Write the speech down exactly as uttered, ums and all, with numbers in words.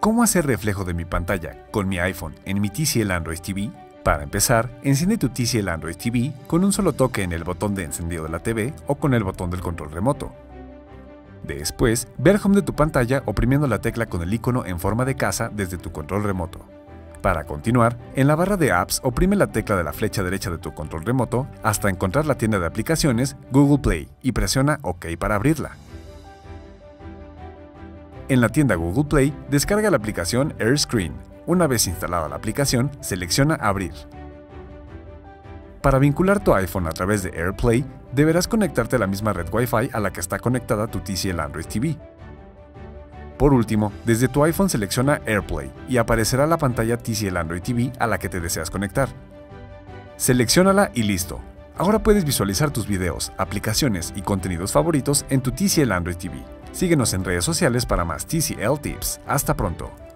¿Cómo hacer reflejo de mi pantalla con mi iPhone en mi T C L Android T V? Para empezar, enciende tu T C L Android T V con un solo toque en el botón de encendido de la T V o con el botón del control remoto. Después, ve al home de tu pantalla oprimiendo la tecla con el icono en forma de casa desde tu control remoto. Para continuar, en la barra de apps oprime la tecla de la flecha derecha de tu control remoto hasta encontrar la tienda de aplicaciones Google Play y presiona OK para abrirla. En la tienda Google Play, descarga la aplicación AirScreen. Una vez instalada la aplicación, selecciona Abrir. Para vincular tu iPhone a través de AirPlay, deberás conectarte a la misma red Wi-Fi a la que está conectada tu T C L Android T V. Por último, desde tu iPhone selecciona AirPlay y aparecerá la pantalla T C L Android T V a la que te deseas conectar. Selecciónala y listo. Ahora puedes visualizar tus videos, aplicaciones y contenidos favoritos en tu T C L Android T V. Síguenos en redes sociales para más T C L Tips. Hasta pronto.